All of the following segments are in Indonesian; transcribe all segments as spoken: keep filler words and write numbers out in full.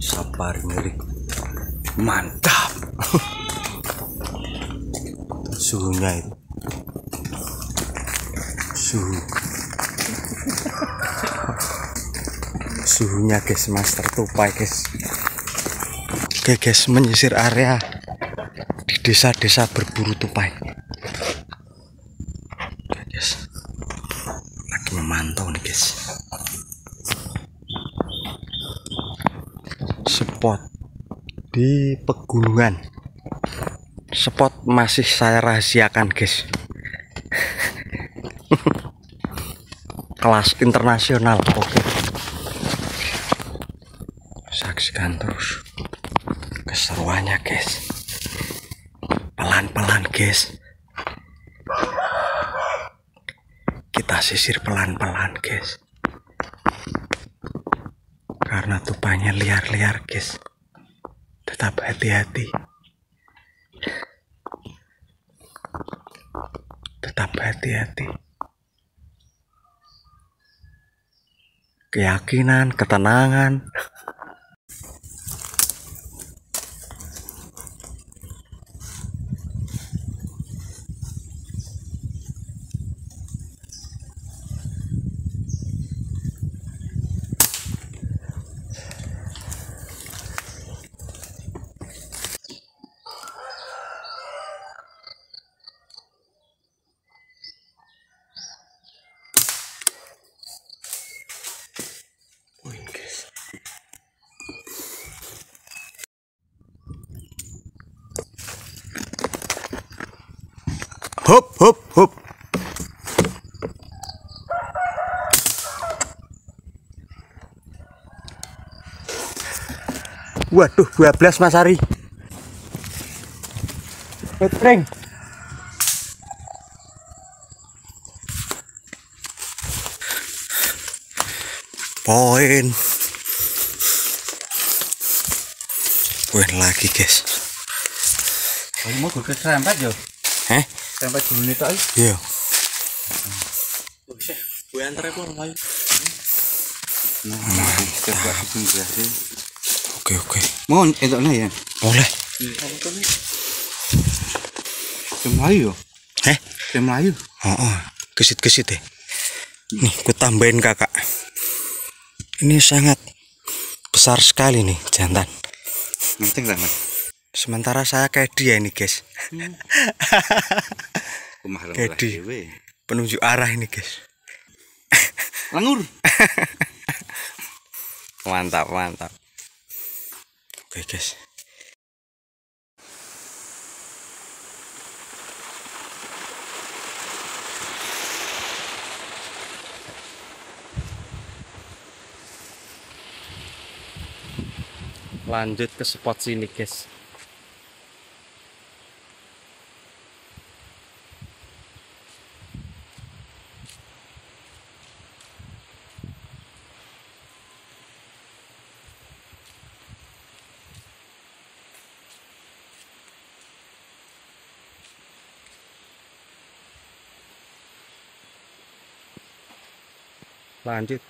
Safari milik mantap. Suhunya itu suhu suhunya guys, master tupai guys. Oke guys, menyisir area di desa-desa berburu tupai. Oke guys, lagi memantau nih guys. Spot di pegunungan, spot masih saya rahasiakan guys. Kelas internasional, oke okay. Saksikan terus keseruannya guys, pelan-pelan guys, kita sisir pelan-pelan guys, karena tupanya liar-liar guys. Tetap hati-hati, tetap hati-hati. Keyakinan, ketenangan. Hop hop hop. Waduh, dua belas Mas Ari. Petring. Poin. Poin lagi, guys. Kamu mau gue serempet yo? Heh? Sampai dulu nih tak? Iya. Oke, gue antar aku orang lain. Oke oke. Mau entoknya ya? Boleh. Cemayu. Heh? Cemayu. Oh oh. Kesit kesit deh. Nih, gue tambahin kakak. Ini sangat besar sekali nih jantan. Penting banget. Sementara saya kayak dia ini guys. Hmm. Kayak dia penunjuk arah ini guys. Langur. Mantap mantap. Oke guys, lanjut ke spot sini guys. Lanjut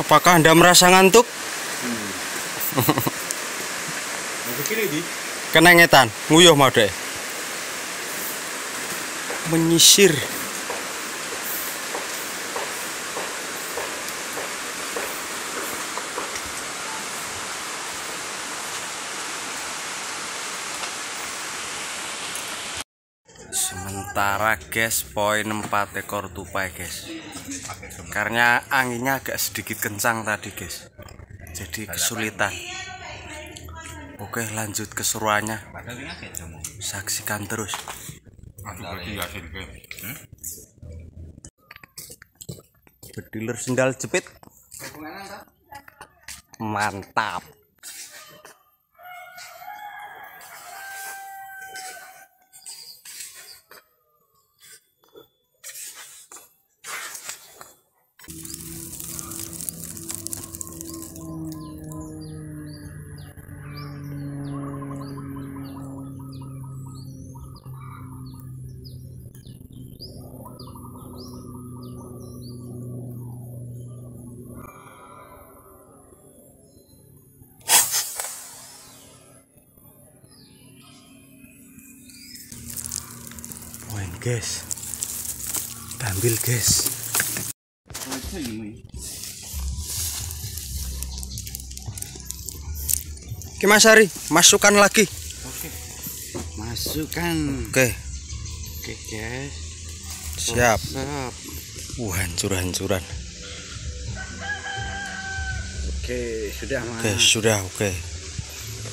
Apakah Anda merasa ngantuk? Hmm. Kenengetan, nguyuh mau deh. Menyisir. Sementara guys, poin empat ekor tupai guys, karena anginnya agak sedikit kencang tadi guys, jadi kesulitan. Oke, lanjut keseruannya, saksikan terus. Bediler sendal jepit, mantap. Guys, kita ambil guys. Oke Mas Ari, masukkan lagi. Oke, masukkan. Oke, oke guys. Siap. Wah, hancur-hancuran. Oke, sudah Mas. Oke, sudah. Oke.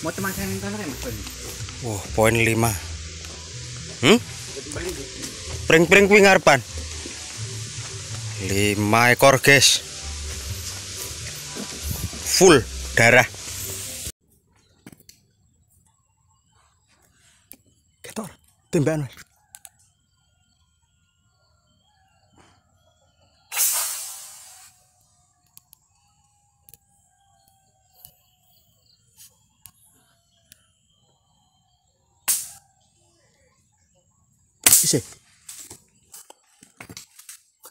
Mau teman-teman yang wah, poin lima. Hmm? Pring-pring kuwi ngarepan. lima ekor, guys. Full darah. Ketor, tembakan.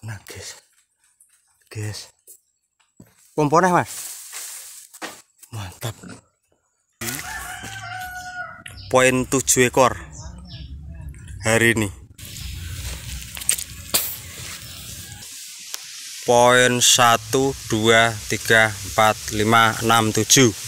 Nah guys, guys, komponen Mas, mantap. Poin tujuh ekor hari ini. Poin satu, dua, tiga, empat, lima, enam, tujuh.